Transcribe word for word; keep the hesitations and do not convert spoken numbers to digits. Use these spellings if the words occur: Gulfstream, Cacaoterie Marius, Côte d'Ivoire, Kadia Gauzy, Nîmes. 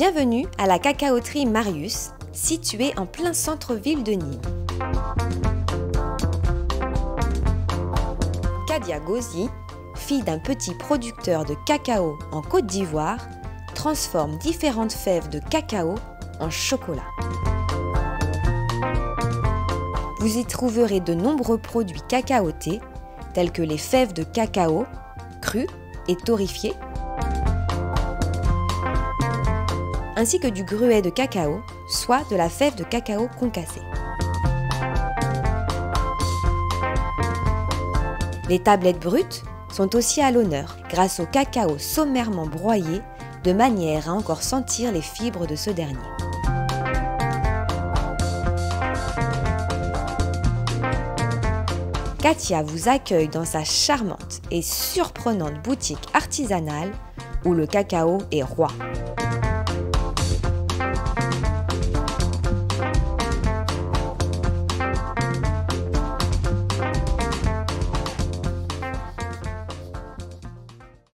Bienvenue à la Cacaoterie Marius, située en plein centre-ville de Nîmes. Kadia Gauzy, fille d'un petit producteur de cacao en Côte d'Ivoire, transforme différentes fèves de cacao en chocolat. Vous y trouverez de nombreux produits cacaotés, tels que les fèves de cacao, crues et torréfiées, ainsi que du gruet de cacao, soit de la fève de cacao concassée. Les tablettes brutes sont aussi à l'honneur, grâce au cacao sommairement broyé, de manière à encore sentir les fibres de ce dernier. Kadia vous accueille dans sa charmante et surprenante boutique artisanale où le cacao est roi.